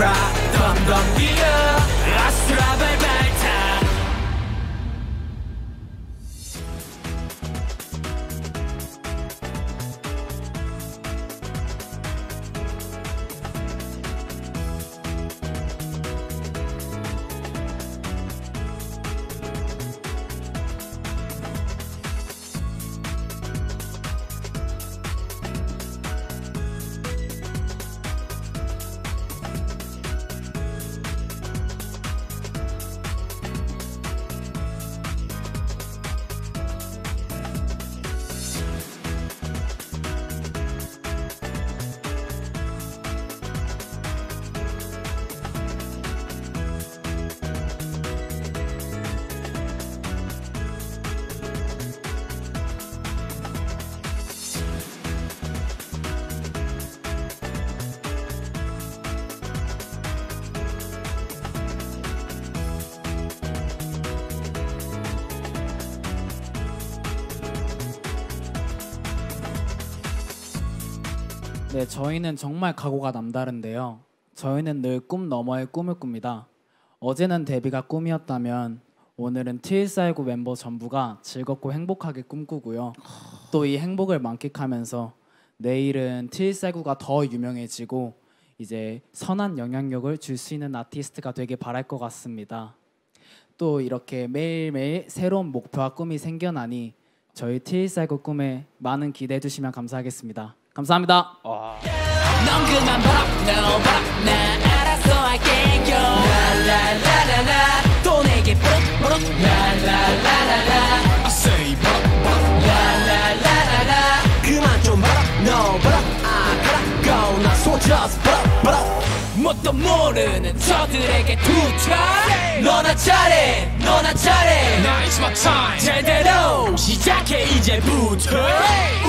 pride. Dum-dum beer, I struggle back time. 네, 저희는 정말 각오가 남다른데요. 저희는 늘 꿈 너머의 꿈을 꿉니다. 어제는 데뷔가 꿈이었다면 오늘은 T1419 멤버 전부가 즐겁고 행복하게 꿈꾸고요. 또 이 행복을 만끽하면서 내일은 T1419가 더 유명해지고 이제 선한 영향력을 줄 수 있는 아티스트가 되길 바랄 것 같습니다. 또 이렇게 매일매일 새로운 목표와 꿈이 생겨나니 저희 T1419 꿈에 많은 기대해 주시면 감사하겠습니다. 감사합니다. 넌 그만 바라나 알아서 할게요. 라라라라라 또 내게 부르 라라라라라 I say 바라 라라라라라 그만 좀 바라너 바라 아 가라고 나 소져서 바라 뭣도 모르는 저들에게 투자 너나 잘해 너나 잘해 Now it's my time 제대로 시작해 이제부터